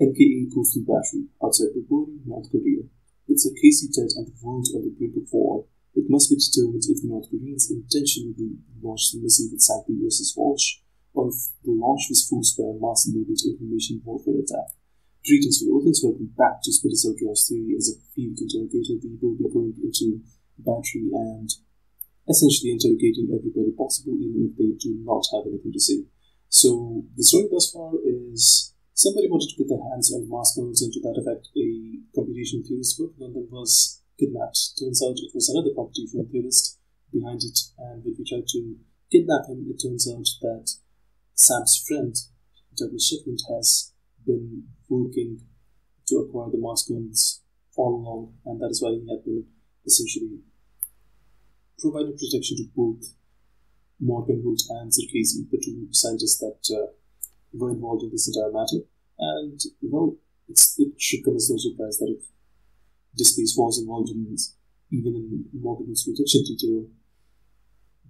MKE Coastal Battery outside Dvorak, North Korea. With Zherkezhi dead and the world on the brink of war, it must be determined if the North Koreans intentionally launched the missile inside the USS Walsh, or if the launch was forced by a mass-enabled information warfare attack. Greetings with audience, welcome back to Splinter Cell: Chaos Theory. As a field interrogator, we will be going into battery and essentially interrogating everybody possible, even if they do not have anything to say. So, the story thus far is somebody wanted to get their hands on Masse Kernels, and to that effect, a computation theorist working on them was kidnapped. Turns out it was another computation theorist behind it, and when we tried to kidnap him, it turns out that Sam's friend, Douglas Shetland, has been working to acquire the Masse Kernels all along, and that is why he had been essentially providing protection to both Morgan Hood and Zherkezhi, the two scientists that were involved in this entire matter. And, well, it should come as no surprise that if this piece was involved in, even in Morgan Hood's protection detail,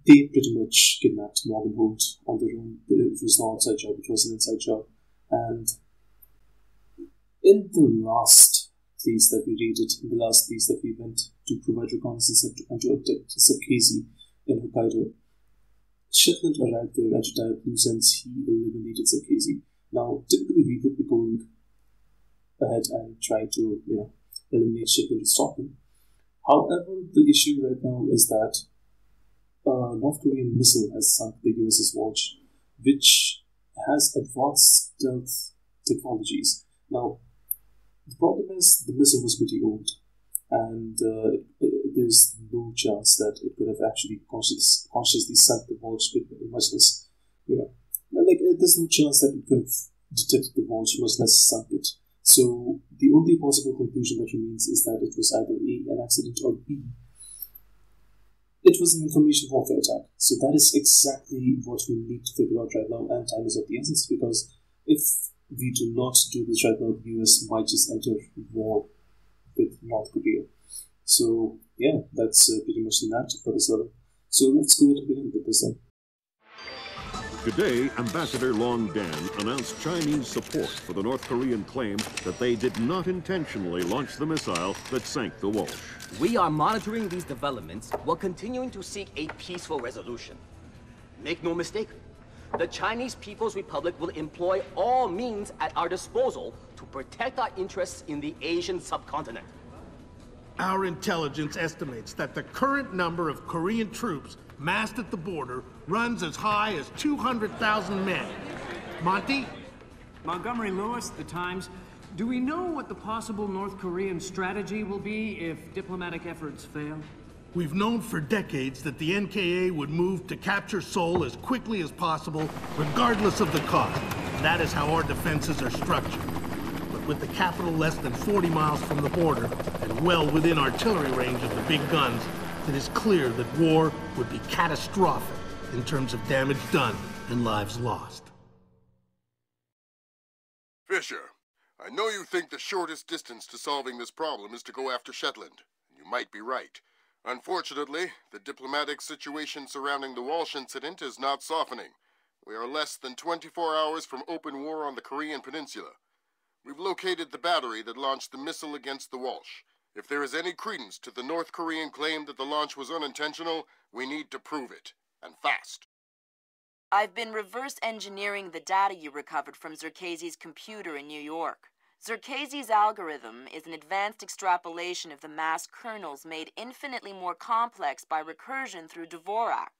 they pretty much kidnapped Morgan Hood on their own. It was not an outside job, it was an inside job. And in the last piece that we raided, in the last piece that we went to provide reconnaissance and to abduct Zherkezhi in Hokkaido, Shetland arrived there and to tie up loose ends, he eliminated Zherkezhi. Now, typically we would be going ahead and try to, eliminate Shetland to stop him. However, the issue right now is that a North Korean missile has sunk the USS Walsh, which has advanced stealth technologies. Now, the problem is the missile was pretty old, and there's no chance that it could have actually consciously sunk the Walsh, much less, there's no chance that it could have detected the Walsh, much less sunk it. So, the only possible conclusion that remains is that it was either A, an accident, or B, it was an information warfare attack. So, that is exactly what we need to figure out right now, and time is of the essence, because if we do not do this right now, the US might just enter war with North Korea. So, yeah, that's pretty much the narrative for this level. So let's go ahead and begin with this then. Today, Ambassador Long Dan announced Chinese support for the North Korean claim that they did not intentionally launch the missile that sank the Walsh. We are monitoring these developments while continuing to seek a peaceful resolution. Make no mistake, the Chinese People's Republic will employ all means at our disposal to protect our interests in the Asian subcontinent. Our intelligence estimates that the current number of Korean troops massed at the border runs as high as 200,000 men. Monty? Montgomery Lewis, The Times. Do we know what the possible North Korean strategy will be if diplomatic efforts fail? We've known for decades that the NKA would move to capture Seoul as quickly as possible, regardless of the cost. That is how our defenses are structured. With the capital less than 40 miles from the border and well within artillery range of the big guns, it is clear that war would be catastrophic in terms of damage done and lives lost. Fisher, I know you think the shortest distance to solving this problem is to go after Shetland. You might be right. Unfortunately, the diplomatic situation surrounding the Walsh incident is not softening. We are less than 24 hours from open war on the Korean Peninsula. We've located the battery that launched the missile against the Walsh. If there is any credence to the North Korean claim that the launch was unintentional, we need to prove it, and fast. I've been reverse engineering the data you recovered from Zherkezhi's computer in New York. Zherkezhi's algorithm is an advanced extrapolation of the Masse Kernels made infinitely more complex by recursion through Dvorak.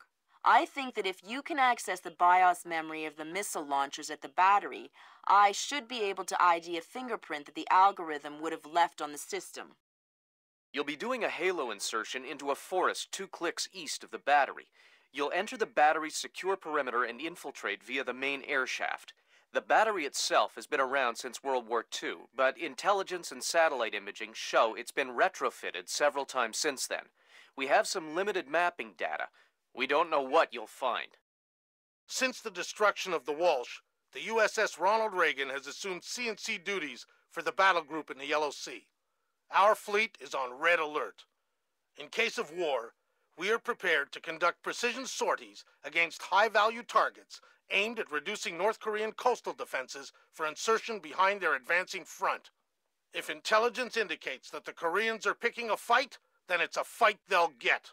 I think that if you can access the BIOS memory of the missile launchers at the battery, I should be able to ID a fingerprint that the algorithm would have left on the system. You'll be doing a halo insertion into a forest 2 clicks east of the battery. You'll enter the battery's secure perimeter and infiltrate via the main air shaft. The battery itself has been around since World War II, but intelligence and satellite imaging show it's been retrofitted several times since then. We have some limited mapping data. We don't know what you'll find. Since the destruction of the Walsh, the USS Ronald Reagan has assumed C&C duties for the battle group in the Yellow Sea. Our fleet is on red alert. In case of war, we are prepared to conduct precision sorties against high-value targets aimed at reducing North Korean coastal defenses for insertion behind their advancing front. If intelligence indicates that the Koreans are picking a fight, then it's a fight they'll get.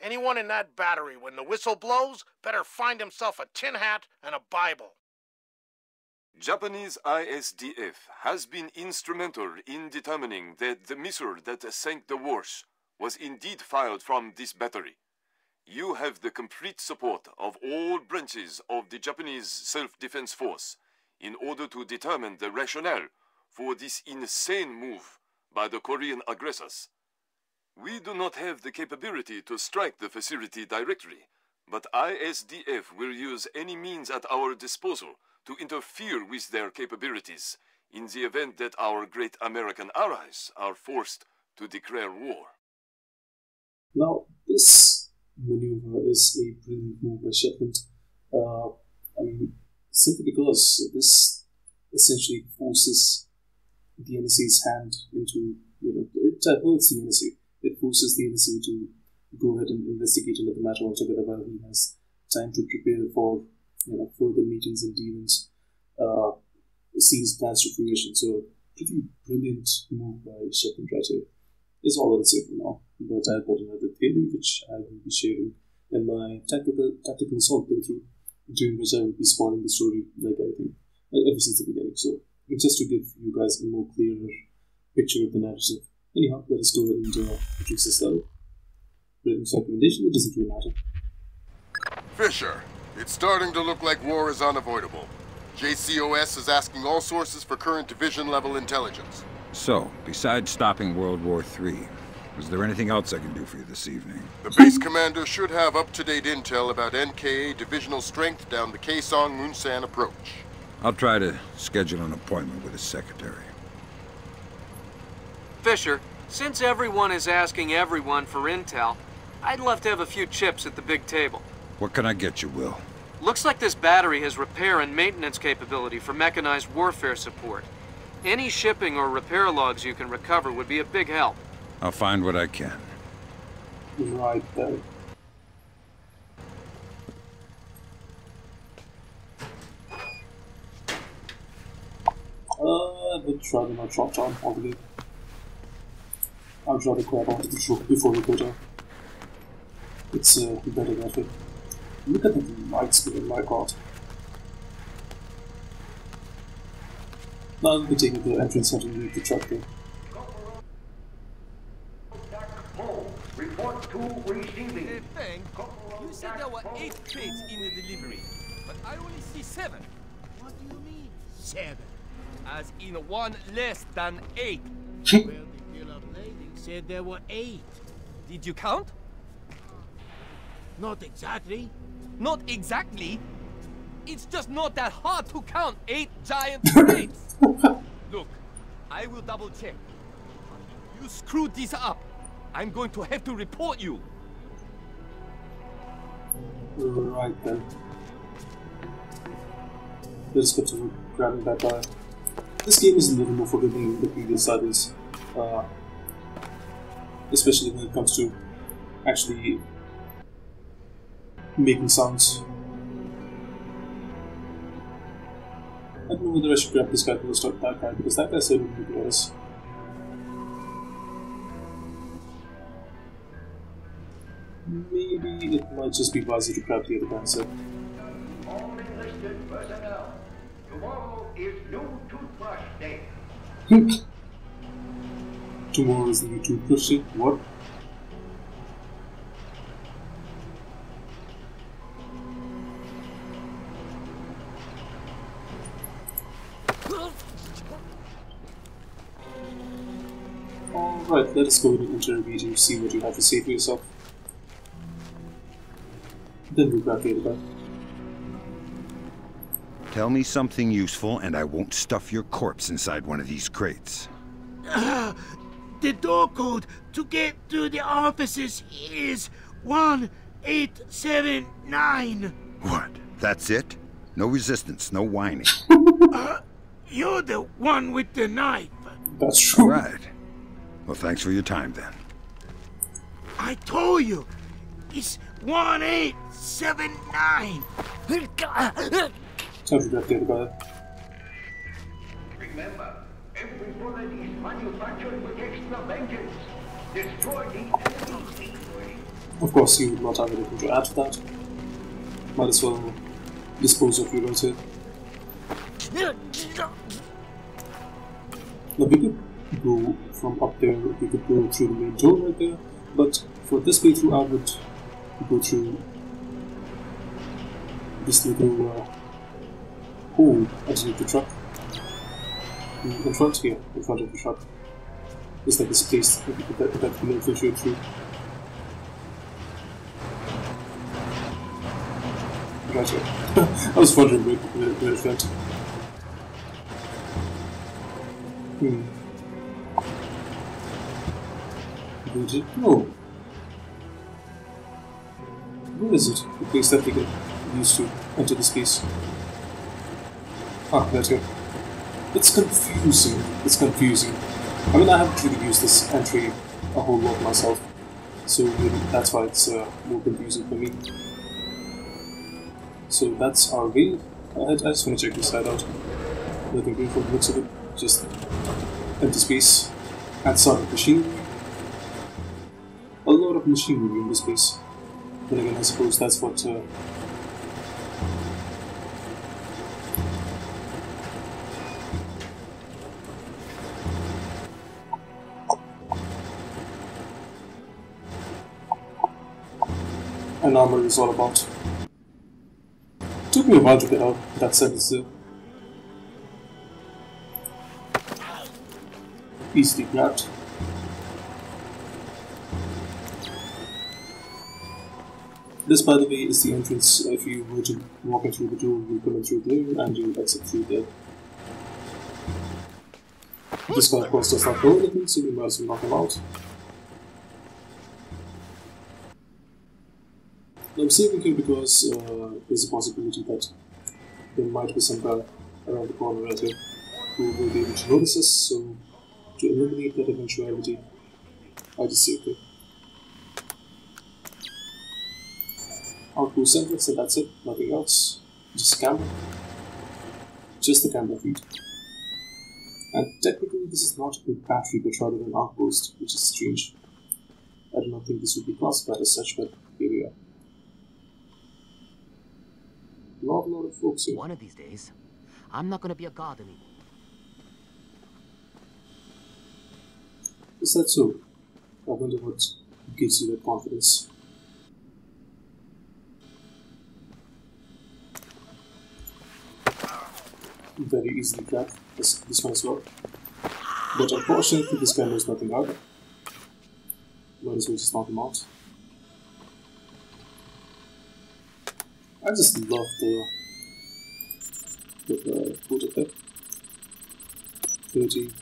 Anyone in that battery, when the whistle blows, better find himself a tin hat and a Bible. Japanese ISDF has been instrumental in determining that the missile that sank the Walsh was indeed fired from this battery. You have the complete support of all branches of the Japanese self-defense force in order to determine the rationale for this insane move by the Korean aggressors. We do not have the capability to strike the facility directly, but ISDF will use any means at our disposal to interfere with their capabilities in the event that our great American allies are forced to declare war. Now, this maneuver is a brilliant move by Shetland. Simply because this essentially forces the NSC's hand into, it diverts the NSC. It forces the NSC to go ahead and investigate another matter altogether while he has time to prepare for further meetings and dealings, see his plans to fruition. So, pretty brilliant move by Shetland right here. It's all I'll say for now, but I've got another theory which I will be sharing in my tactical assault playthrough, during which I will be spoiling the story like I think ever since the beginning. So, just to give you guys a more clearer picture of the narrative. Anyhow, let us go ahead and introduce this level. Written recommendation, it doesn't really matter. Fisher. It's starting to look like war is unavoidable. JCOS is asking all sources for current division-level intelligence. So, besides stopping World War III, is there anything else I can do for you this evening? The base commander should have up-to-date intel about NKA divisional strength down the Kaesong-Munsan approach. I'll try to schedule an appointment with his secretary. Fisher, since everyone is asking everyone for intel, I'd love to have a few chips at the big table. What can I get you, Will? Looks like this battery has repair and maintenance capability for mechanized warfare support. Any shipping or repair logs you can recover would be a big help. I'll find what I can. Right there. Let's try to not drop down, probably. I'll try to grab onto the shore before we go down. It's better that way. Look at the lights within my god. Now we'll be taking the entrance out and leave the truck there. Report to receiving. Hey, Fang, you said there were 8 crates in the delivery, but I only see 7. What do you mean? 7? As in 1 less than 8. Well, the deal of lading said there were 8. Did you count? Not exactly. Not exactly? It's just not that hard to count 8 giant crates. Look, I will double check. You screwed this up. I'm going to have to report you. Right then. Let's go to grabbing that guy. This game is a little more forgiving than the previous others. Especially when it comes to actually making sounds. I don't know whether I should grab this guy or stop that guy, because that guy said it would be us. Maybe it might just be wiser to grab the other guy, so. All enlisted personnel, tomorrow is new toothbrush day. Tomorrow is new toothbrush day? What? Alright, let us go ahead and interrogate you, see what you have to say for yourself. Then we'll grab the other guy. Tell me something useful and I won't stuff your corpse inside one of these crates. The door code to get to the offices is 1879. What? That's it? No resistance, no whining. You're the one with the knife. That's true. Right. Well, thanks for your time, then. I told you, it's 1879. Sounds like that brother. Remember, every bullet is manufactured with extra vengeance. Destroy the enemy. Of course, you would not have anything to add to that. Might as well dispose of your loot here. Now we could go from up there, we could go through the main door right there, but for this playthrough I would go through this little hole underneath the truck. In front here, in front of the truck. It's like this place that we can shoot through. Right here. I was wondering where it went. Where did it go? Where is it? The place that we get used to enter this place. Ah, that's it. It's confusing. It's confusing. I mean, I haven't really used this entry a whole lot myself, so really that's why it's more confusing for me. So that's our way. I just want to check this side out. Nothing great for the looks of it. Just empty space and some machinery. A lot of machinery in this place. But again, I suppose that's what an armor is all about. Took me a while to get out that sentence there. Easily grabbed. This, by the way, is the entrance. If you were to walk in through the door, you'll come in through there and you'll exit through there. This guy, of course, does not go anything, so we might as well knock him out. I'm saving here because there's a possibility that there might be some guy around the corner right here who will be able to notice us, so to eliminate that eventuality, I just saved it. Outpost centrics, and that's it, nothing else. Just camera. Just the camera feed. And technically, this is not a battery but rather an outpost, which is strange. I do not think this would be classified as such, but here we are. Not a lot of folks here. One of these days, I'm not going to be a guard anymore. Is that so? I wonder what gives you that confidence. Very easily grabbed this one as well. But unfortunately, this guy knows nothing out. Might as well just knock him out. I just love the photo effect. 30,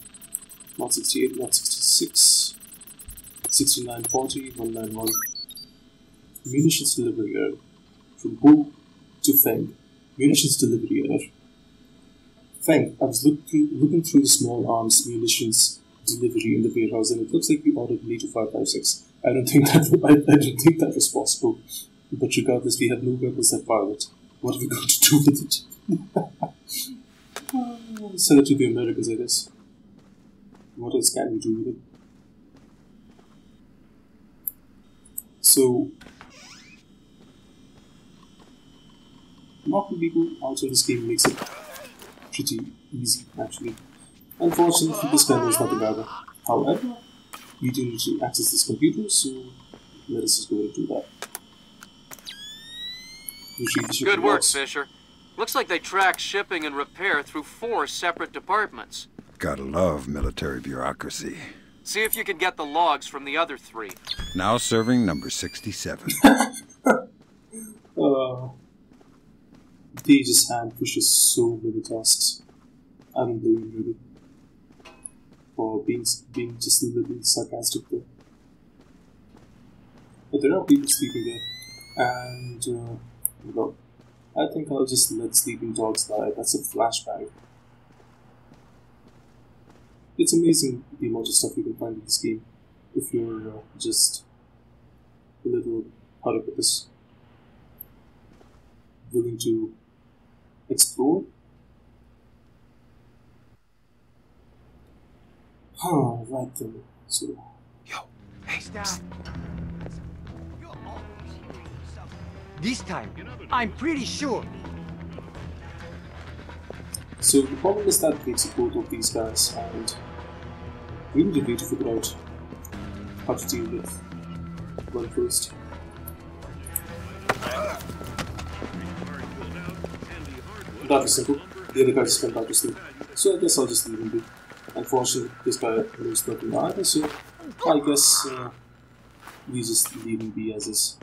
not 68, not 66, 69, 40, 191. Munitions delivery error. From who to Feng. Munitions delivery error. Feng, I was looking through the small arms munitions delivery in the warehouse, and it looks like we ordered me to 556. I don't think that was possible. But regardless, we have no weapons that fire it. What are we going to do with it? Sell it to the Americans, I guess. What else can we do with it? So, knocking people out of this game makes it pretty easy, actually. Unfortunately, this guy knows nothing about it. However, we do need to access this computer, so let us just go and do that. Good work, Fisher. Looks like they track shipping and repair through 4 separate departments. Gotta love military bureaucracy. See if you can get the logs from the other 3. Now serving number 67. They just hand pushes so many tasks. I don't blame you really. For being just a little sarcastic there. But there are people sleeping there. And no, I think I'll just let sleeping dogs die. That's a flashback. It's amazing the amount of stuff you can find in this game if you're just a little out of this. willing to explore. Oh, right then. So. Yo, hey, stop. This time, I'm pretty sure. So the problem is that we take both of these guys, and we need a way to figure out how to deal with one first. That was simple. The other guy just went out to sleep. So I guess I'll just leave him be. Unfortunately, this guy knows nothing either, so I guess we just leave him be as is.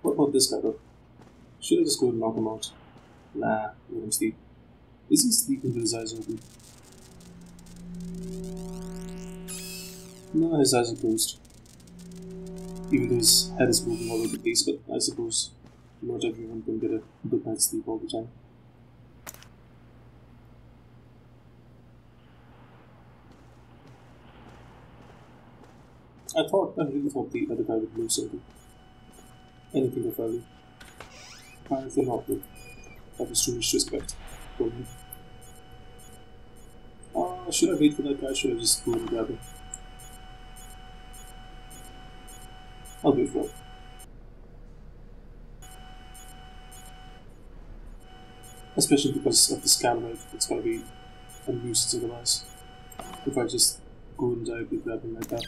What about this guy though? Should I just go and knock him out? Nah, let him sleep. Is he sleeping with his eyes open? No, his eyes are closed. Even though his head is moving all over the place, but I suppose not everyone can get a good night's sleep all the time. I really thought the other guy would lose something. Anything of value. Apparently not, but that was too much respect for me. Should I wait for that guy? Should I just go and grab him? I'll wait for him. Especially because of this camera, it's gonna be a nuisance otherwise. If I just go and directly grab him like that.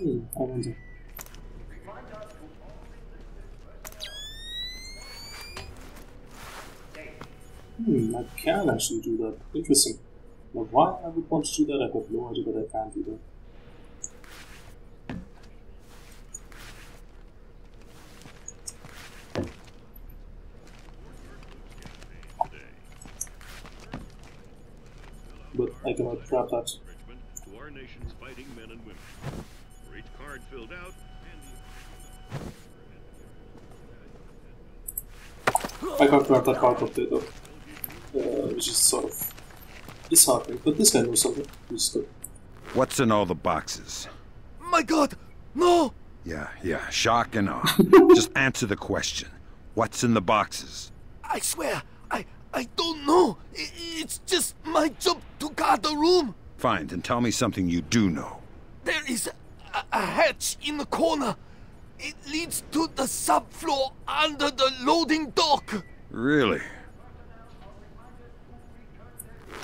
I wonder. I can actually do that. Interesting. Now, why I would want to do that, I've got no idea, but I can't do that. But I cannot grab that. To our nation's fighting men and women. For each card filled out, I can't grab that card up there though. Which is sort of disheartening, but this guy knows something. He's good. What's in all the boxes? My God, no! Yeah, shock and awe. Just answer the question. What's in the boxes? I swear, I don't know. It's just my job to guard the room. Fine, then tell me something you do know. There is a hatch in the corner. It leads to the subfloor under the loading dock. Really?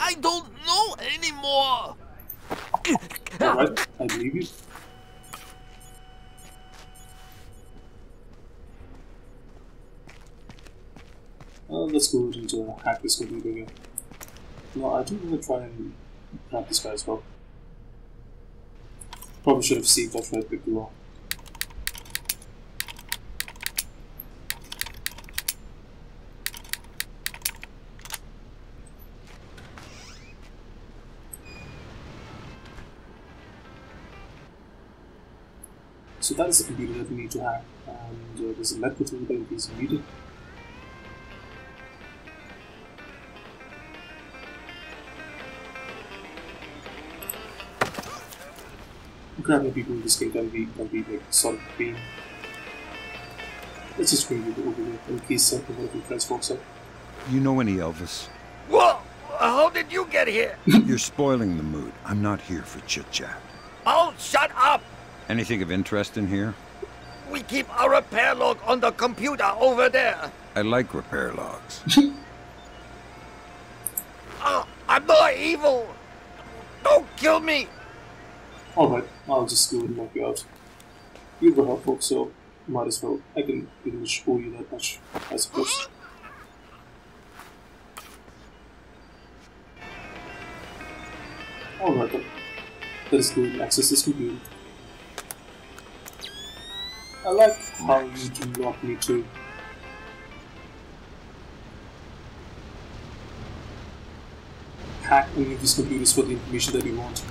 I don't know anymore! Alright, I believe you. Let's go into hack this computer again. No, I do want to try and grab this guy as well. Probably should have saved that right quick before. So that is the computer that we need to hack, and there's a map between the piece of media. Grabbing people in this game can be like solid pain. Let's just bring it over there in case something one of your friends walks up. You know any Elvis? Whoa! How did you get here? You're spoiling the mood. I'm not here for chit-chat. Oh, shut up! Anything of interest in here? We keep our repair log on the computer over there. I like repair logs. I'm not evil. Don't kill me. Alright, I'll just go and knock you out. You've got help, folks, so might as well. I can pretty much owe you that much, I suppose. Alright then. Let's go and access this computer. I like how you do not need to. Hack any of these computers for the information that you want.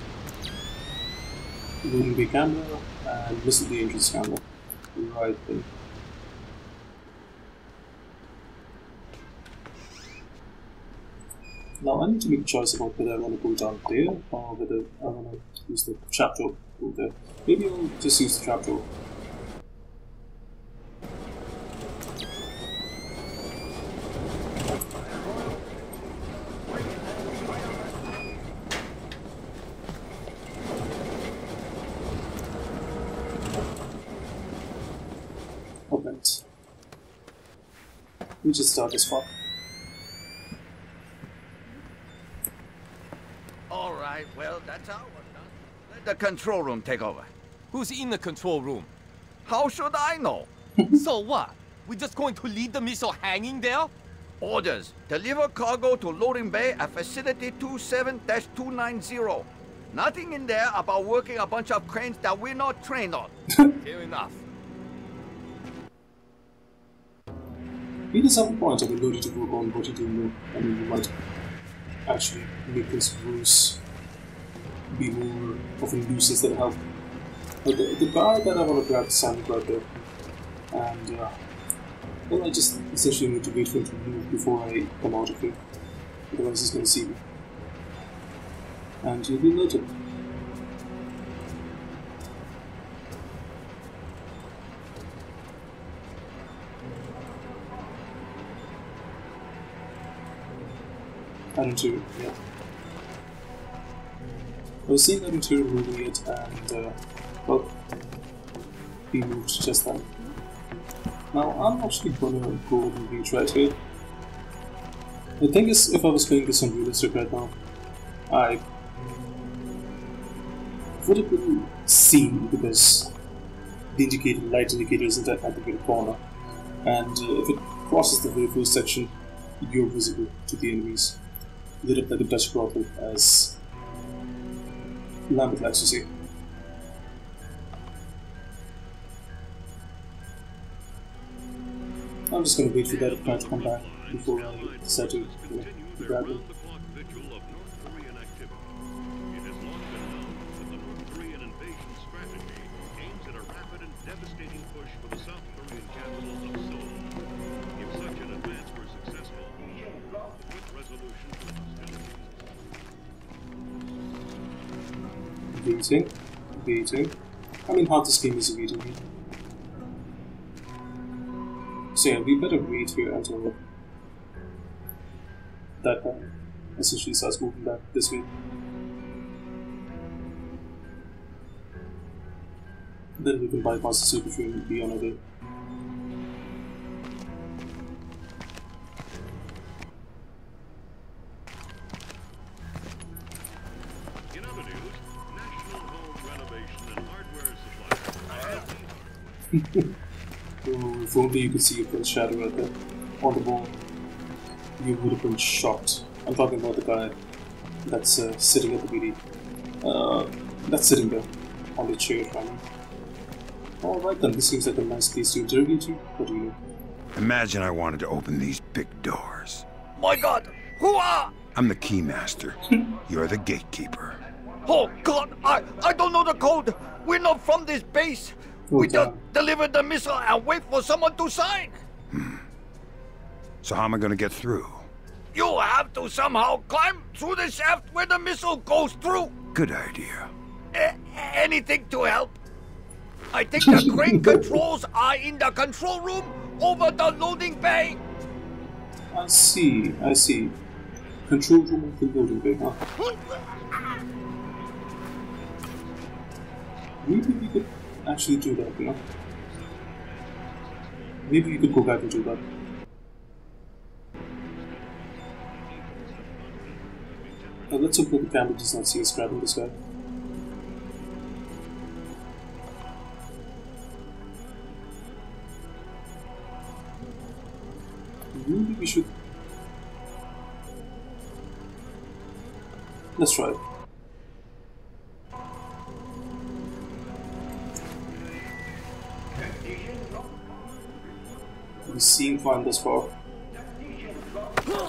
Loring Bay camera and missile the entrance camera. Right then. Now I need to make a choice about whether I want to go down there or whether I want to use the trapdoor over there. Maybe I'll just use the trapdoor. opened. Which is dark as fuck. Alright, well, that's our one done. Let the control room take over. Who's in the control room? How should I know? So what? We're just going to leave the missile hanging there? Orders. Deliver cargo to Loring Bay at Facility 27-290. Nothing in there about working a bunch of cranes that we're not trained on. Fair enough. It is some point of ability to work on what you do know. I mean, you might actually make these rules be more of induces that help. But the guy that I want to grab, Sam, got there. And then I just essentially need to wait for him to move before I come out of here. Otherwise, he's going to see me. And you'll be noted. Interior, yeah. I was seeing that interior moving it and, well, he moved just then. Now, I'm actually gonna go and reach right here. The thing is, if I was playing this on realistic right now, I would have been seen because the indicator, light indicator isn't at the very corner. And if it crosses the very first section, you're visible to the enemies. Lit up like a Dutch brothel, as Lambert likes to say. I'm just going to wait for that guy to come back before I decide to grab him. Waiting. I mean, half this game is waiting here. So yeah, we better wait here until that guy essentially starts moving back this way. Then we can bypass the circuit and be on our way. Oh, if only you could see a pale shadow right there on the wall, you would have been shocked. I'm talking about the guy that's sitting at the BD. That's sitting there on the chair right now. Alright then, this seems like a nice place to interrogate you. What do you know? Imagine I wanted to open these big doors. My god! Hoo-ah! I'm the keymaster. You're the gatekeeper. Oh god, I don't know the code! We're not from this base! We just delivered the missile and wait for someone to sign. So how am I going to get through? You have to somehow climb through the shaft where the missile goes through. Good idea. Anything to help. I think the crane controls are in the control room over the loading bay. I see. Control room of the loading bay, huh? Maybe we could actually do that, you know? Maybe you could go back and do that. Now let's hope that the camera does not see us grabbing this guy. Maybe we should... Let's try it. We seem fine thus far. In other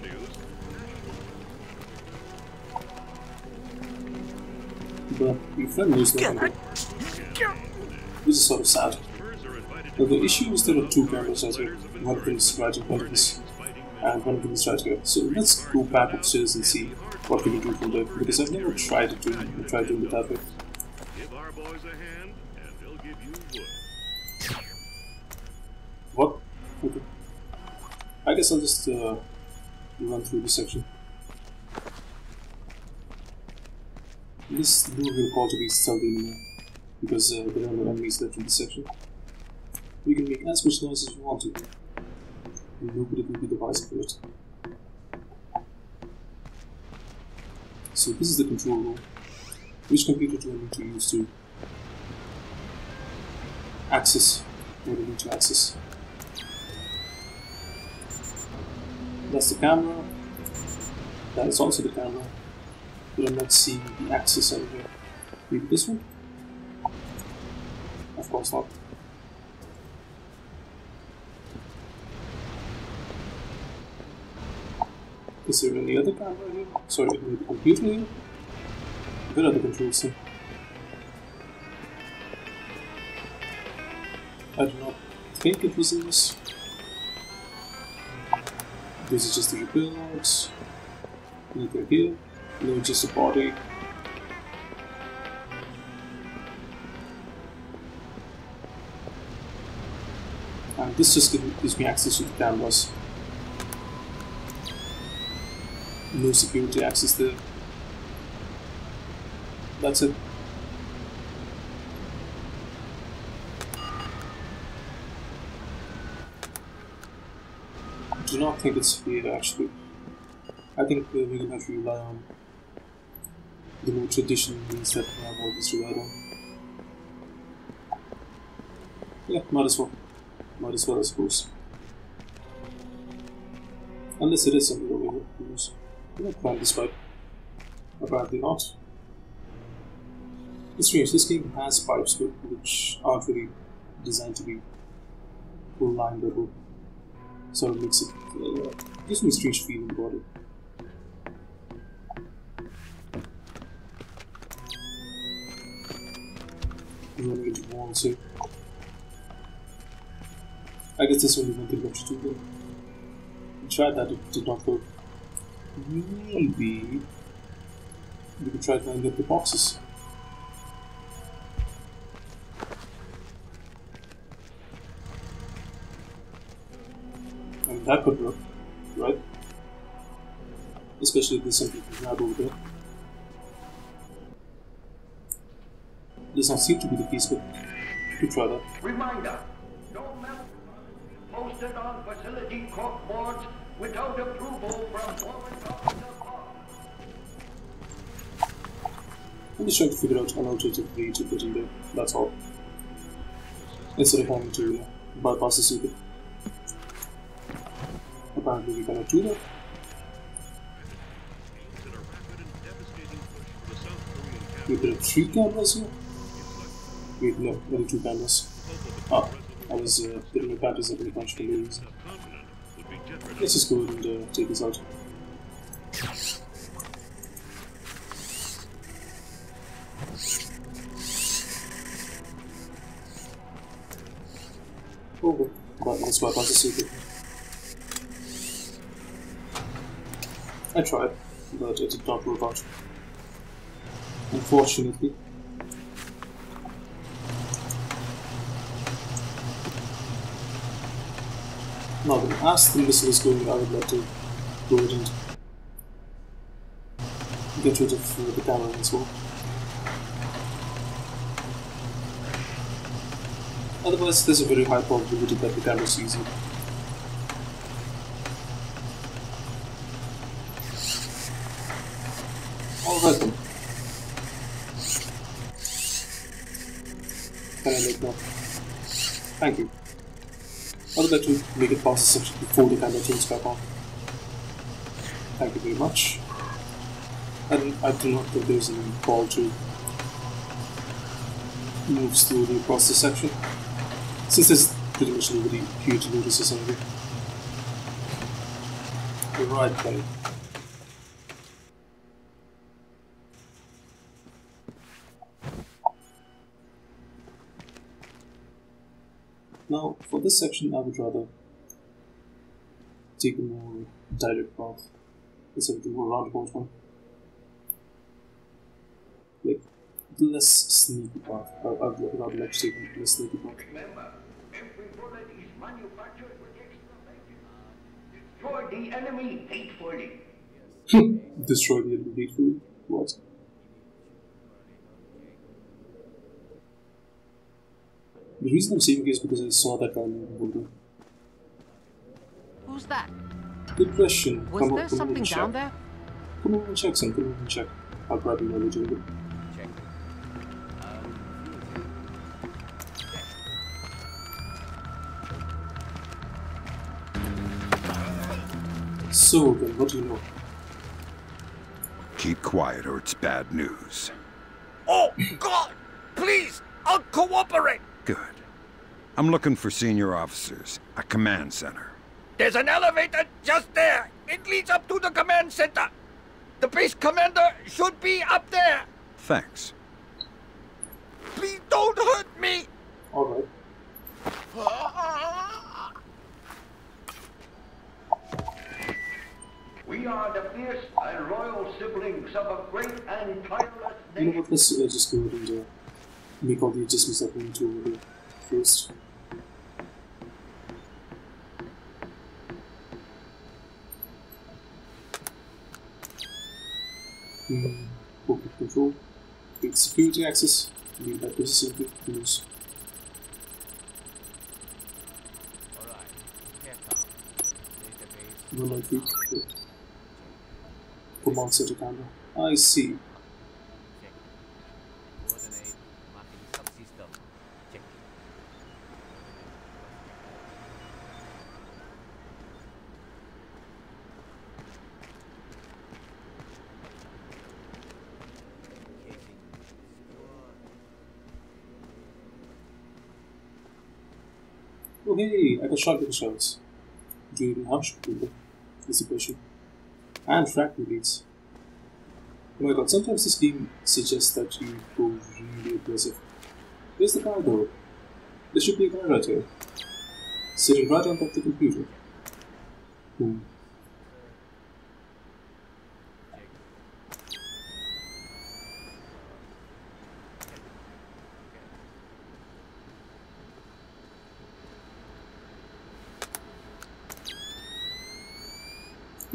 news, but your friend is not. This is sort of sad. But the issue is there are two cameras out here. One of them is right in front of us, and one of them is right here. So let's go back upstairs and see what we can do from there, because I've never tried doing it that way. Give our boys a hand, and they'll give you wood. What? Okay. I guess I'll just run through this section. This is not going to call to be stealthy anymore. because there are no enemies left in the section. We can make as much noise as we want to here, and nobody will be the wiser for it. So this is the control room. Which computer do I need to use to access what I need to access? That's the camera. That is also the camera. But I'm not seeing the axis over here. Maybe this one? Of course not. Is there any other camera here? Sorry, any other computer here? Where are the controls here? I do not think it was in this. This is just the repair logs. Neither here, no, just a body. And this just gives me access to the cameras. No security access there. That's it. I do not think it's here actually. I think we're going to have to rely on the more traditional means that we have always relied on. Yeah, might as well. Might as well, I suppose. Unless it is something that we have to use. We don't plan this fight. Apparently not. It's strange, this game has pipes which aren't really designed to be full line level. So it makes it, gives me a strange feeling about it. So I guess there's only one thing left to do there. We tried that, it did not work. Maybe we could try climbing up the boxes. And that could work, right? Especially if there's something to grab over there. Does not seem to be the case, but we could try that. Reminder, no map posted on facility cork boards without approval from Warrant Officer Bob. I'm just trying to figure out an alternative way to get in there, that's all. Instead of having to bypass the secret. Apparently we cannot do that. Wait, there are three cameras here? Wait, no, only two cameras. Ah, I was putting my patterns up in a bunch of balloons. Let's just go ahead and take this out. Oh, well, let's bypass the secret. I tried, but it did not work out. Unfortunately. Now then, as the missile is going, I would like to go ahead and get rid of the camera as well. Otherwise, there's a very high probability that the camera sees it. Alright then. Can I make that? Thank you. I would like to make it past the section before the camera turns back on. Thank you very much. And I do not think there's any call to move slowly across the section, since there's pretty much nobody here to notice us anyway. Alright then. Now, for this section, I would rather take a more direct path instead of the more roundabout one. Like, the less sneaky path. I would rather like to take a less sneaky path. Remember, every bullet is manufactured with extra magazine. Destroy the enemy hatefully. Destroy the enemy hatefully? What? The reason I'm saying is because I saw that guy in the border. Who's that? Good question. Was there something down there? Come over and check, son. Come over and check. I'll grab you another jungle. Check. So then, what do you know? Keep quiet or it's bad news. Oh, God! Please, I'll cooperate! Good. I'm looking for senior officers, a command center. There's an elevator just there. It leads up to the command center. The base commander should be up there. Thanks. Please don't hurt me. All right. We are the fierce and royal siblings of a great and tireless nation. You know what, let's just go ahead and make all the adjustments that we need to over here first. Corporate control, big security access, need that facility, use. No light feed, good. Command center camera, I see. Oh hey, I got shotgun shells. Do you even have shotgun people? Is the question. And frag grenades. Oh my god, sometimes this game suggests that you go really aggressive. Where's the guy though? There should be a guy right here. Sitting right on top of the computer. Boom.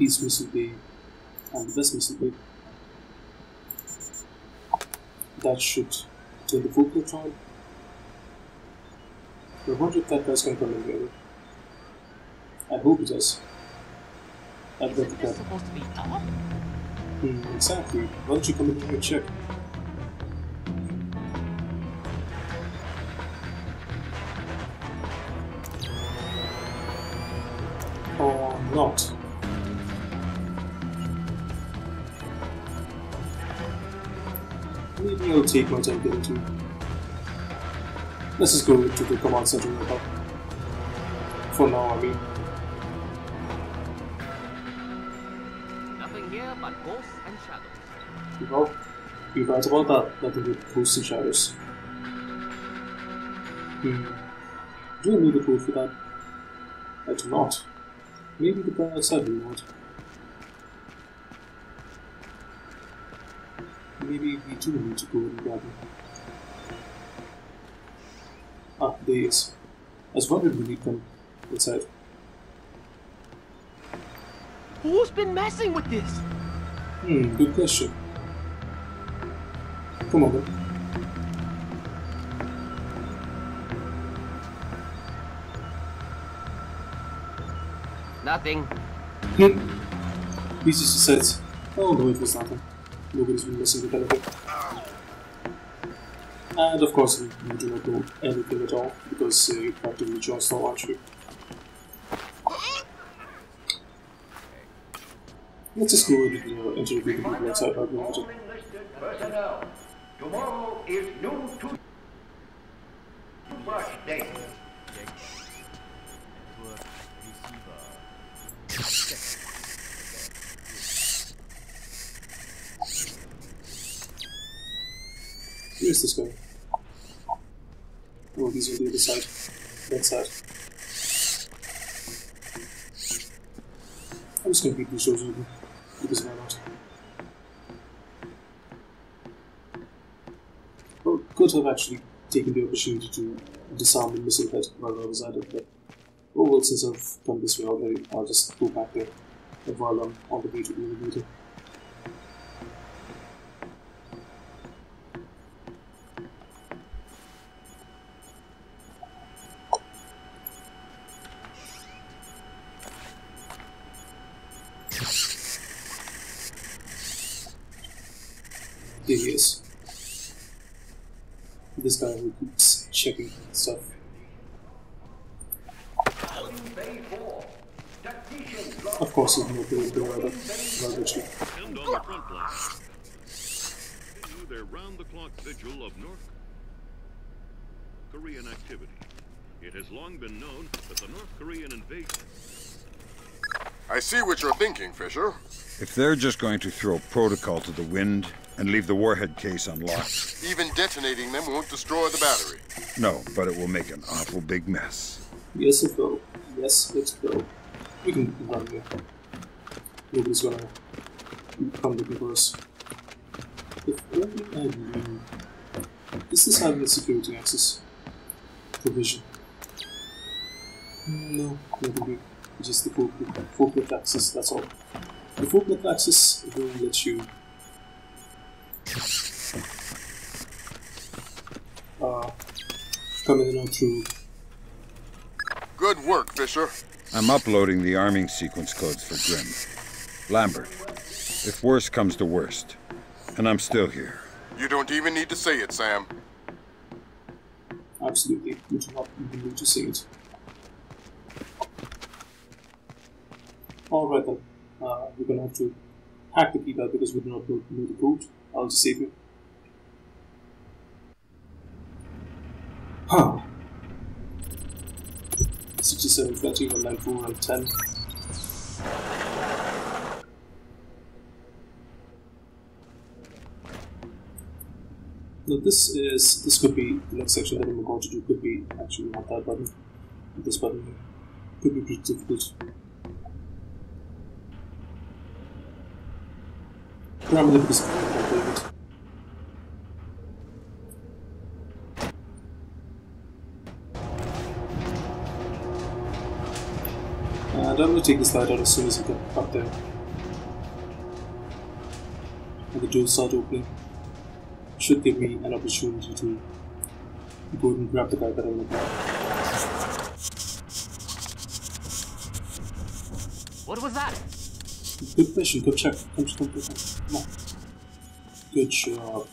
East missile bay and the west missile bay. That should turn the focus on. I wonder if that guy's gonna come in here. I hope it does. I've got the cap. Exactly. Why don't you come in here and check? Or not. Maybe I'll take my time getting to it. Let's just go to the command center right now. For now, I mean. Nothing here but ghosts and shadows. You know, you're right about that. Nothing but ghosts and shadows. Do I need a code for that? I do not. Maybe the guy outside will not. Maybe we do need to go and grab him. Ah, there he is. I was wondering we need them inside. Who's been messing with this? Good question. Come on, then. Nothing. He just says, oh no, it was nothing. Nobody's been messing with anything. And of course, we do not know anything at all because you practically just saw archery. Let's just go ahead and interview the people outside our building. Tomorrow is noon to March day. Where's this guy? Oh, he's on the other side. That side. I'm just gonna keep these doors open. Because why not? Well, could have actually taken the opportunity to disarm the missile head while I was at it, but oh well, since I've come this way already, I'll just go back there while I'm on the way to the elevator. Devious. This guy who keeps checking stuff. Of course, you can open the door. Their round-the-clock vigil of North Korean activity. It has long been known that the North Korean invasion. I see what you're thinking, Fisher. If they're just going to throw protocol to the wind and leave the warhead case unlocked, even detonating them won't destroy the battery. No, but it will make an awful big mess. Yes, it will. Yes, it will. We can run here. Nobody's gonna come looking for us. If only I knew. Is this having a security access provision? No, not really. Just the forklift access, that's all. The forklift access will let you come in and out through. Good work, Fisher. I'm uploading the arming sequence codes for Grim. Lambert, if worse comes to worst, and I'm still here. You don't even need to say it, Sam. Absolutely. You do not even need to say it. Alright then. We're going to have to hack the keypad because we do not know the code. I'll just save you. Huh. 67, 13, 194, and 10. Now this could be the next section that I'm going to do. Could be actually not that button. This button here could be pretty difficult. Primarily because I can't believe it. And I'm going to take this light out as soon as I get up there. And the doors start opening. Should give me an opportunity to go and grab the guy that I want to grab. What was that? Good question, good check. Come on. Good job.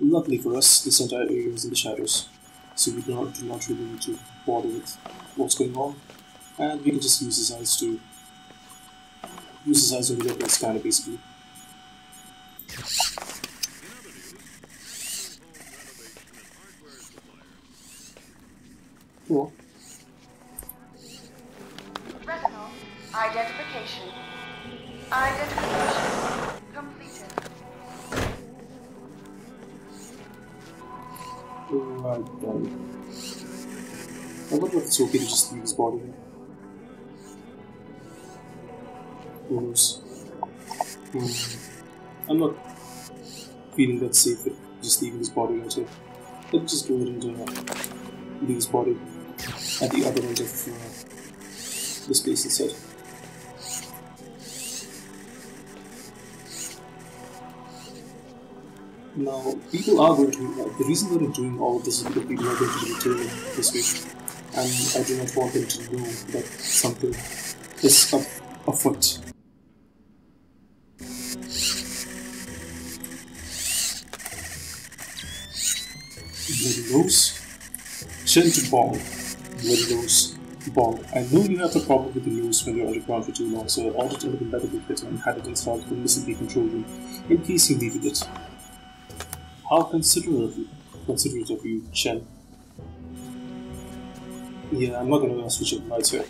Luckily for us, this entire area is in the shadows, so we do not really need to bother with what's going on, and we can just use his eyes to use his eyes over the scanner basically. Cool. Retinal identification. Identification completed. Right then. I wonder if it's okay to just leave his body here. Who knows? I'm not feeling that safe with just leaving his body right here. Let me just go ahead and leave his body at the other end of this place instead. Now, people are going to be, the reason that I'm doing all of this is because people are going to be returning this way, and I do not want them to know that something is afoot. Windows, Gent Bong, Windows, Bong. I know you have a problem with the news when you're underground for too long, so I ordered a compatible kit and had it installed in the SCP control room in case you needed it. How considerate of you, Chen. Yeah, I'm not gonna switch up lights here.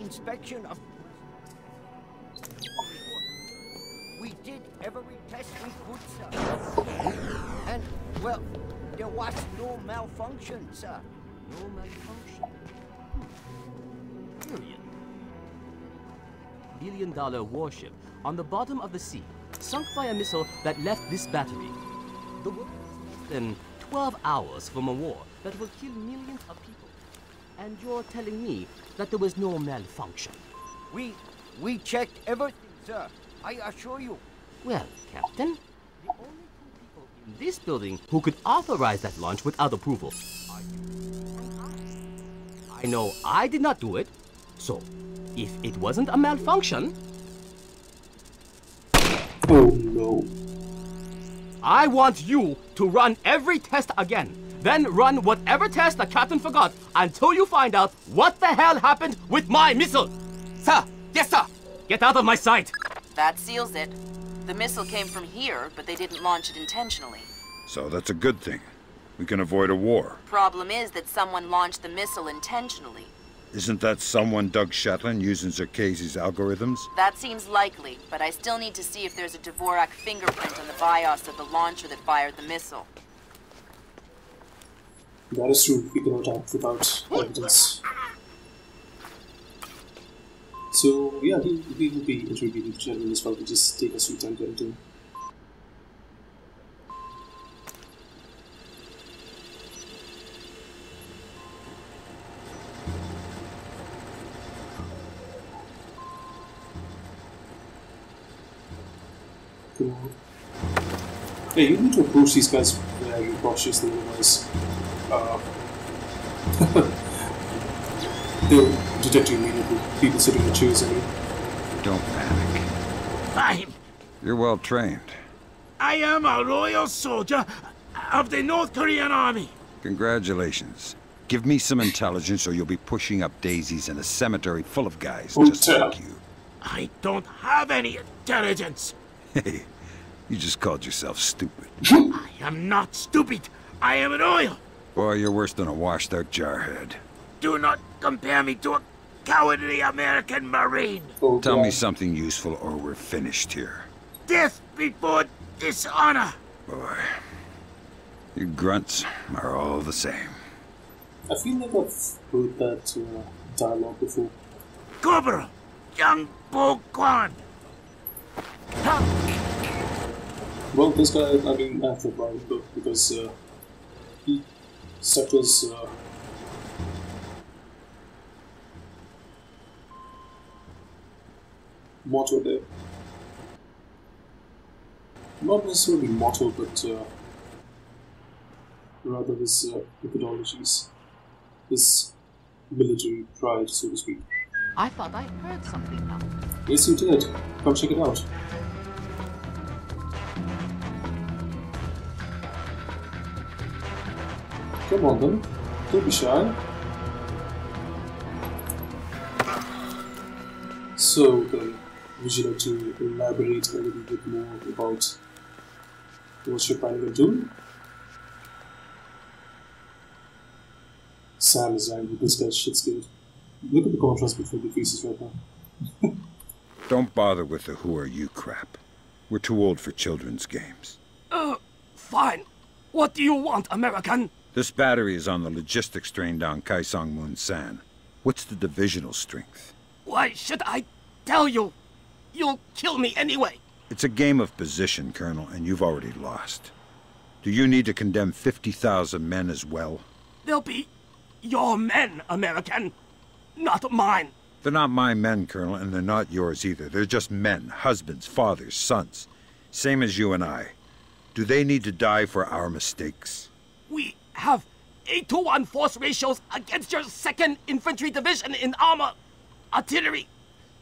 Inspection of we did every test we could, sir, and well, there was no malfunction, sir. No malfunction. Billion-dollar warship on the bottom of the sea, sunk by a missile that left this battery. The war then 12 hours from a war that will kill millions of people. And you're telling me that there was no malfunction? We checked everything, sir. I assure you. Well, Captain, the only two people this building who could authorize that launch without approval. I know I did not do it, so if it wasn't a malfunction... Oh no. I want you to run every test again. Then run whatever test the captain forgot until you find out what the hell happened with my missile. Sir! Yes, sir! Get out of my sight! That seals it. The missile came from here, but they didn't launch it intentionally. So that's a good thing. We can avoid a war. Problem is that someone launched the missile intentionally. Isn't that someone Doug Shetland using Zherkezhi's algorithms? That seems likely, but I still need to see if there's a Dvorak fingerprint on the BIOS of the launcher that fired the missile. That is true. We cannot act without evidence. So, yeah, he will be interviewing the general as well. We just take a sweet time to him. Come on. Hey, you need to approach these guys very cautiously, otherwise. They'll detect you immediately. People sitting in chairs, I mean. Don't panic. You're well trained. I am a loyal soldier of the North Korean Army. Congratulations. Give me some intelligence, or you'll be pushing up daisies in a cemetery full of guys just like you. I don't have any intelligence. Hey, you just called yourself stupid. I am not stupid. I am loyal. Boy, you're worse than a washed out jarhead. Do not compare me to a cowardly American Marine. Oh, tell me something useful or we're finished here. Death before dishonor. Boy, you grunts are all the same. I feel like I've heard that dialogue before. Corporal, Young Bo Kwan. Well, this guy, I mean, after Brian, because he stuck his. Motto there. Not necessarily motto, but rather his methodologies. His military pride, so to speak. I thought I heard something now. Yes, you did. Come check it out. Come on then. Don't be shy. So then. Would you like to elaborate a little bit more about what you're planning to do? Sam is angry. This guy's shit's good. Look at the contrast between the pieces right now. Don't bother with the who are you crap. We're too old for children's games. Fine. What do you want, American? This battery is on the logistics train down Kaesong-Munsan. What's the divisional strength? Why should I tell you? You'll kill me anyway. It's a game of position, Colonel, and you've already lost. Do you need to condemn 50,000 men as well? They'll be your men, American, not mine. They're not my men, Colonel, and they're not yours either. They're just men, husbands, fathers, sons, same as you and I. Do they need to die for our mistakes? We have 8-to-1 force ratios against your 2nd Infantry Division in armor, artillery,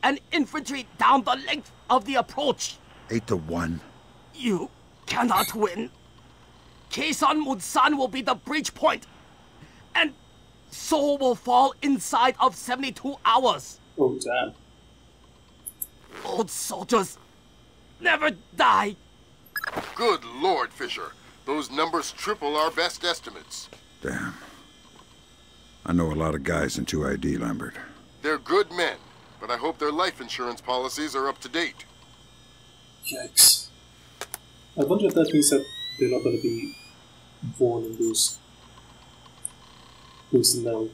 and infantry down the length of the approach. 8-to-1. You cannot win. Kaesong-Munsan will be the bridge point, and Seoul will fall inside of 72 hours. Oh, damn. Old soldiers never die. Good Lord, Fisher. Those numbers triple our best estimates. Damn. I know a lot of guys in 2ID, Lambert. They're good men. But I hope their life insurance policies are up to date. Yikes. I wonder if that means that they're not going to be born in those now.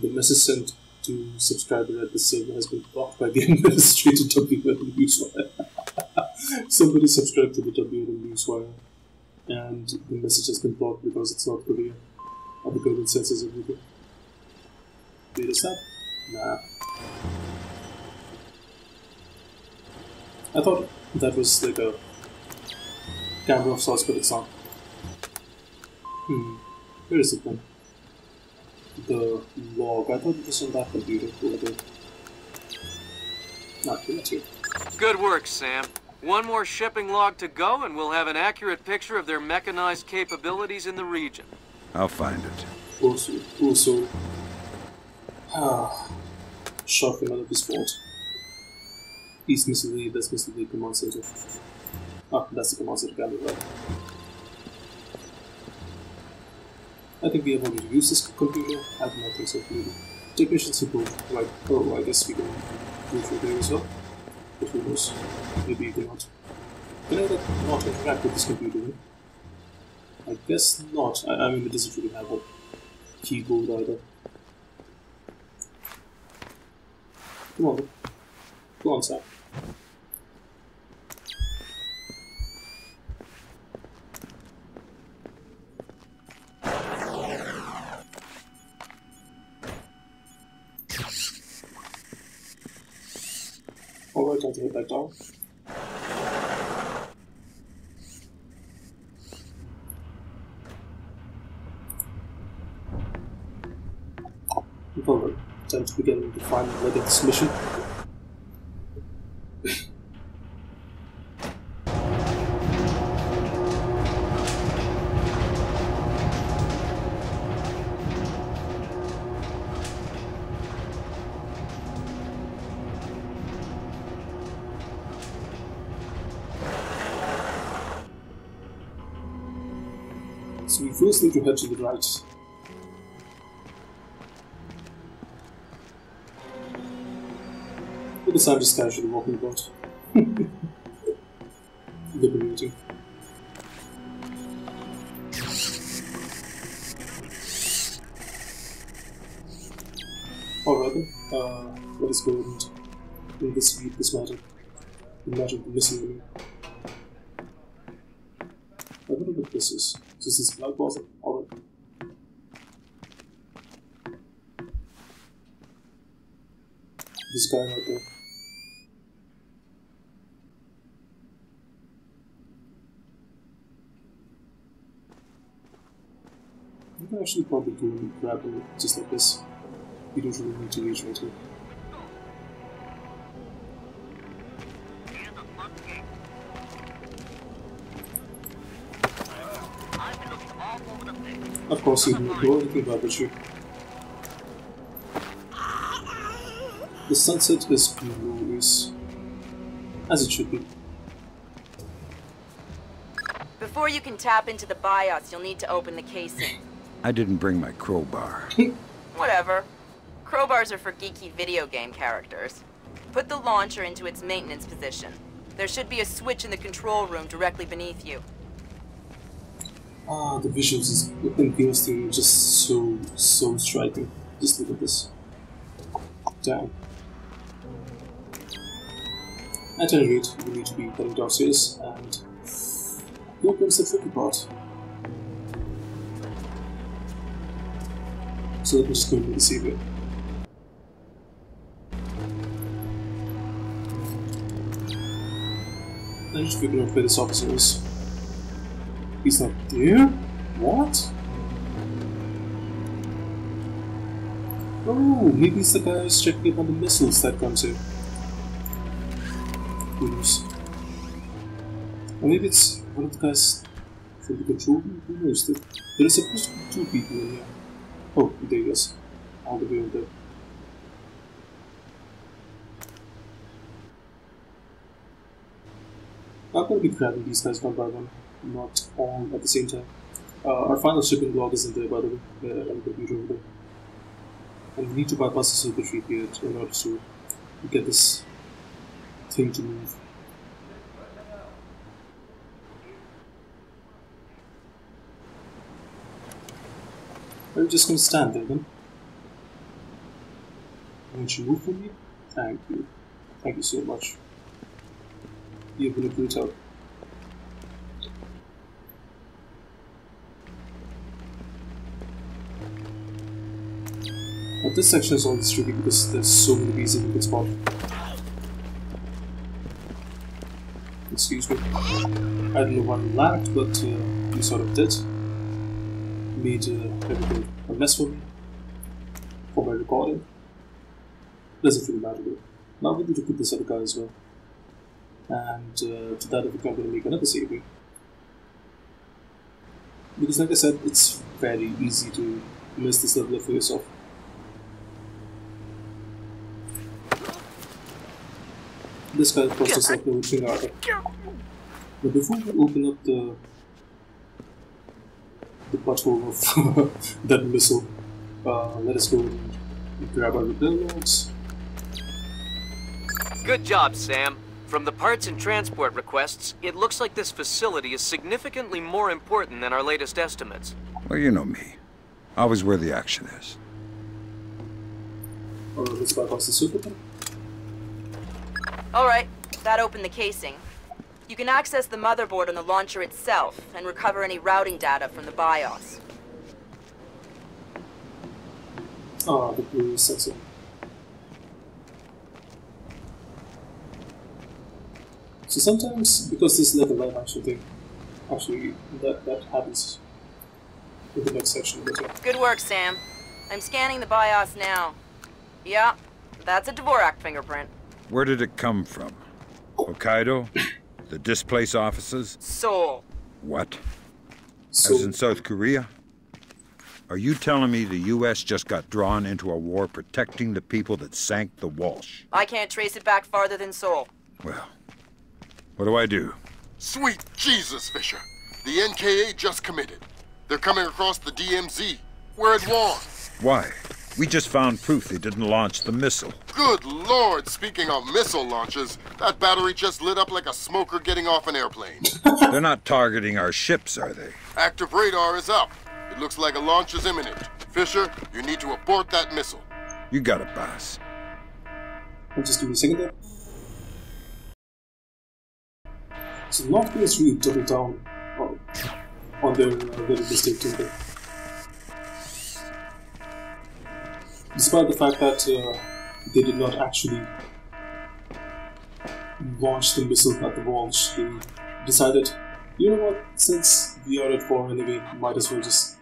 The message sent to subscriber at the server has been blocked by the administrator WLM Newswire. Somebody subscribed to the WLM Newswire and the message has been blocked because it's not Korea. Or the government censors everything. Data set? Nah. I thought that was like a camera of sorts, but it's not. Where is it then? The log. I thought it was on that computer. Not too much here. Good work, Sam. One more shipping log to go, and we'll have an accurate picture of their mechanized capabilities in the region. I'll find it. Also, shocking out of his fault. East Missile, that's Missile Command Center. Ah, that's the Command Center gallery, right? I think we have already used this computer. I do not think so. Technicians support, right? Oh, I guess we can go through there as well. But who knows? Maybe you cannot. Can I not interact with this computer? Right? I guess not. I mean, it doesn't really have a keyboard either. Come on. Go on, Sam. Alright, I'll take it back down. Alright, time to begin to find where this mission. So we first need to head to the right. Look at Sam just casually walking about. Liberating. Alright then, let us go and investigate this matter. The matter of the missing women. I don't know what this is. This is blood boss. Alright. This guy right there. You can actually probably go and grab him just like this. You don't really need to reach right here. Of course, you can do anything about you. The sunset is glorious. As it should be. Before you can tap into the BIOS, you'll need to open the casing. I didn't bring my crowbar. Whatever. Crowbars are for geeky video game characters. Put the launcher into its maintenance position. There should be a switch in the control room directly beneath you. Ah, the visuals is in BIOS thing just so striking. Just look at this. Damn. At any rate, we need to be getting downstairs and here comes the tricky part. So let me just go to the savior. I just figured out where this officer is. He's not there? What? Oh, maybe it's the guy who's checking up on the missiles that comes in. Who knows? Or maybe it's one of the guys from the control room. Who knows? There is supposed to be two people in here. Oh, there he is. All the way over there. I'm gonna be grabbing these guys one by one. Not all at the same time. Our final shipping log isn't there, by the way, on the computer over there. And we need to bypass the circuitry here in order to get this thing to move. I'm just gonna stand there then. Won't you move for me? Thank you. Thank you so much. You're gonna put it out. But this section is always tricky because there's so many bees in the spot. Excuse me. I don't know what lagged, but you sort of did. me to mess with me for my recording. Doesn't really matter though. Now we need to put this other guy as well. And to that effect, I'm going to make another saving. Because like I said, it's very easy to miss this level for yourself. This guy process like the whole thing out. But before we open up the butthole of that missile, let us go and grab our repair logs. Good job, Sam. From the parts and transport requests, it looks like this facility is significantly more important than our latest estimates. Well, you know me. Always where the action is. Let's bypass the super. All right, that opened the casing. You can access the motherboard on the launcher itself and recover any routing data from the BIOS. Ah, the blue sensor. So sometimes, because this is like a live action thing, actually that happens in the next section. Good work, Sam. I'm scanning the BIOS now. Yeah, that's a Dvorak fingerprint. Where did it come from? Hokkaido? The displace offices? Seoul. What? Seoul. As in South Korea? Are you telling me the U.S. just got drawn into a war protecting the people that sank the Walsh? I can't trace it back farther than Seoul. Well, what do I do? Sweet Jesus, Fisher. The NKA just committed. They're coming across the DMZ. We're at war. Why? We just found proof they didn't launch the missile. Good Lord, speaking of missile launches, that battery just lit up like a smoker getting off an airplane. They're not targeting our ships, are they? Active radar is up. It looks like a launch is imminent. Fisher, you need to abort that missile. You got it, boss. I'll just give me a second there. So North Korea's really doubled down on their mistake today. Despite the fact that they did not actually launch the missile at the Walsh, they decided, you know what, since we are at war anyway, might as well just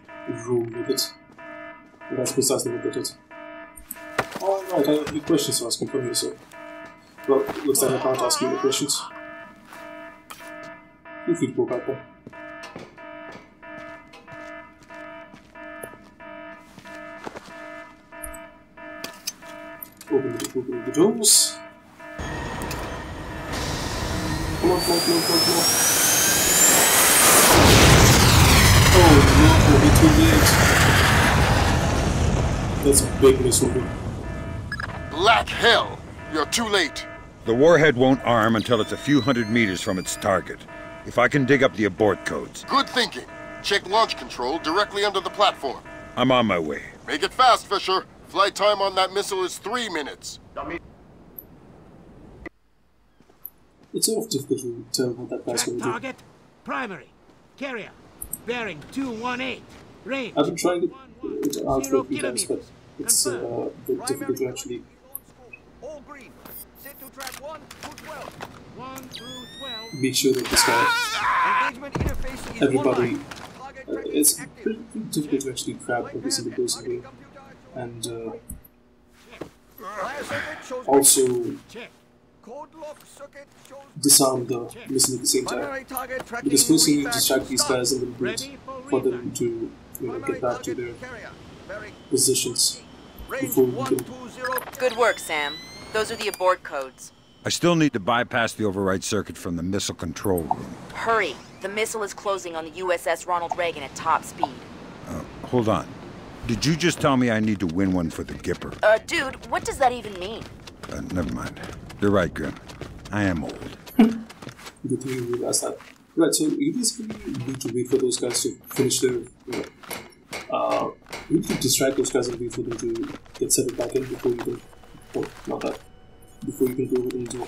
roll with it. And that's precisely what they did. Alright, I have any questions to ask him from you, so. Well, it looks like I can't ask you any questions. You could go back there. Open the doors. Come on. Oh no, we'll be too late. That's a big missile. Black hell! You're too late! The warhead won't arm until it's a few hundred meters from its target. If I can dig up the abort codes. Good thinking. Check launch control directly under the platform. I'm on my way. Make it fast, Fisher. Flight time on that missile is 3 minutes. It's sort of difficult to tell what that guy's going to do. Target, primary, carrier, bearing 218, range. I've been trying to out for a few times, but it's difficult to actually. All green. Set to track 1 through 12. 1 through 12. Make sure that this guy, everybody, it's pretty difficult to actually grab every single person here. And also disarm the missile at the same time. Because first you need to distract these guys a little bit for them to get back to their positions before we can. Good work, Sam. Those are the abort codes. I still need to bypass the override circuit from the missile control room. Hurry. The missile is closing on the USS Ronald Reagan at top speed. Hold on. Did you just tell me I need to win one for the Gipper? Dude, what does that even mean? Never mind. You're right, Grim. I am old. Good thing you realize that. Right, so you basically need to wait for those guys to finish their... you need to distract those guys and wait for them to get settled back in before you can... Oh, not that. Before you can go over and do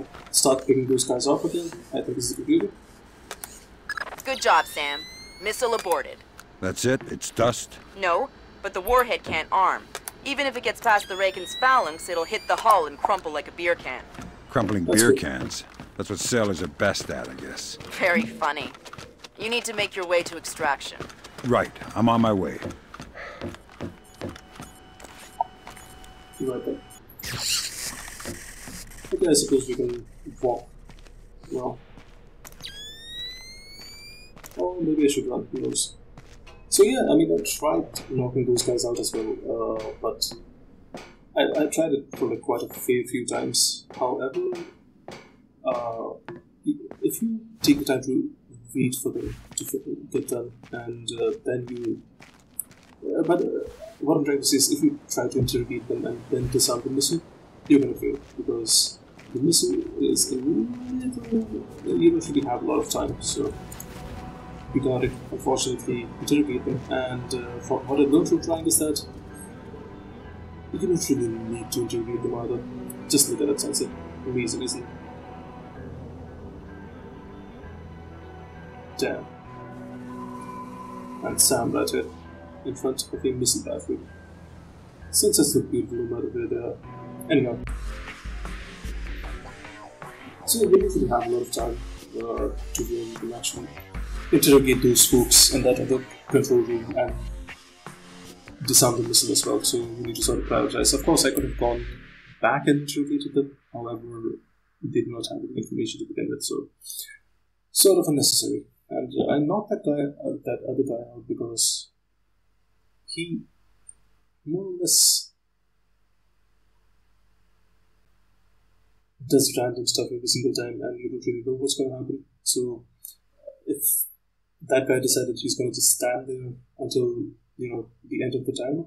it. Start picking those guys off again. I think this is a good idea. Good job, Sam. Missile aborted. That's it? It's dust? No, but the warhead can't arm. Even if it gets past the Reagan's phalanx, it'll hit the hull and crumple like a beer can. Cans? That's what sailors are best at, I guess. Very funny. You need to make your way to extraction. Right. I'm on my way. Be right back. Okay, I suppose we can walk. Well. Or maybe I should run. Who knows? So yeah, I mean, I tried knocking those guys out as well, but I tried it for like quite a few times. However, if you take the time to wait for them to get done, and then you... what I'm trying to say is, if you try to interrogate them and then disarm the missile, you're going to fail, because the missile is a little... You don't really have a lot of time, so... You got it, unfortunately, interrogate them, and what I learned from trying is that you don't really need to interrogate them either. Just look at that sunset. Amazing, isn't it? Damn. And Sam right here, in front of a missile battery. Sunsets look beautiful no matter where they are. Anyhow. So we don't really have a lot of time to really do actually. Interrogate those folks in that other control room and disarm the missile as well, so we need to sort of prioritize. Of course, I could have gone back and interrogated them, however, they did not have the information to begin with, so sort of unnecessary. And I knocked that guy, that other guy out because he more or less does random stuff every single time, and you don't really know what's going to happen. So if that guy decided he's going to just stand there until, you know, the end of the timer,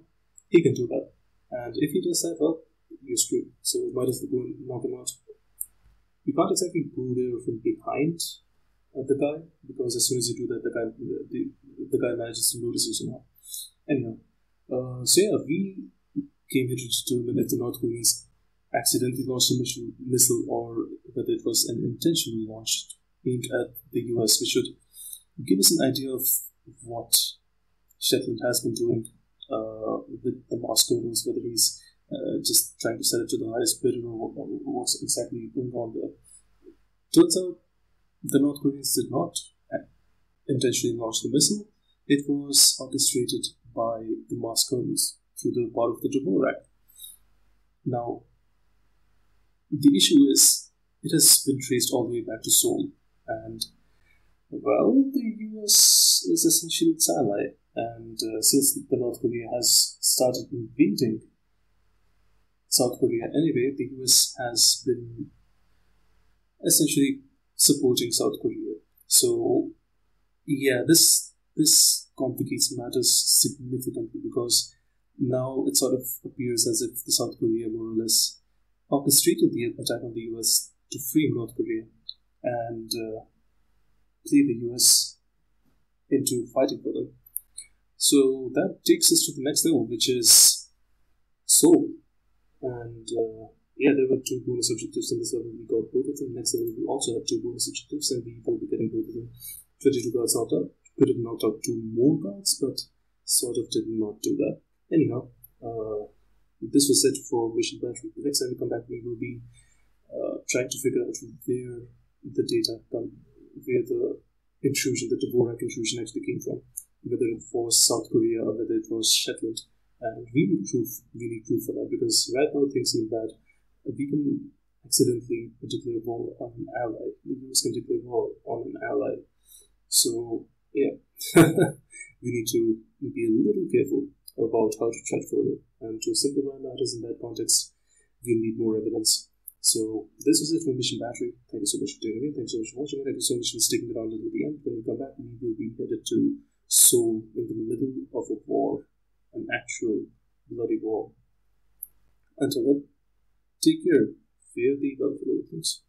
he can do that. And if he does that, well, you're screwed. So why does the go and knock him out? You can't exactly go there from behind the guy, because as soon as you do that, the guy manages to notice you somehow. Anyhow, so yeah, we came here to determine if the North Koreans accidentally launched a missile or whether it was an intentional launch aimed at the US, which should give us an idea of what Shetland has been doing with the Masse Kernels, whether he's just trying to sell it to the highest bidder or what's exactly going on there. Turns out the North Koreans did not intentionally launch the missile. It was orchestrated by the Masse Kernels through the power of the Dvorak. Now, the issue is, it has been traced all the way back to Seoul, and well, the US is essentially its ally, and since the North Korea has started invading South Korea anyway, the US has been essentially supporting South Korea. So, yeah, this complicates matters significantly, because now it sort of appears as if the South Korea more or less orchestrated the attack on the US to free North Korea, and play the US into fighting for them. So that takes us to the next level, which is Seoul. And yeah, there were two bonus objectives in this level. We got both of them. Next level, we also have two bonus objectives, and we will be getting both of them. 22 guards knocked out. Could have knocked out two more guards, but sort of did not do that. Anyhow, this was set for Mission Battery. The next time we come back, we will be trying to figure out where the data comes, where the intrusion, the Dvorak intrusion actually came from, whether it was South Korea or whether it was Shetland. And we need proof for that, because right now things seem bad. We can accidentally declare war on an ally. The US can declare war on an ally. So, yeah, we need to be a little careful about how to tread further. And to simplify matters in that context, we'll need more evidence. So, this was it for Mission Battery. Thank you so much for tuning in. Thank you so much for watching. Thank you so much for sticking around until the end. When we come back, we will be headed to Seoul in the middle of a war, an actual bloody war. Until then, take care. Fear the well-beloved things.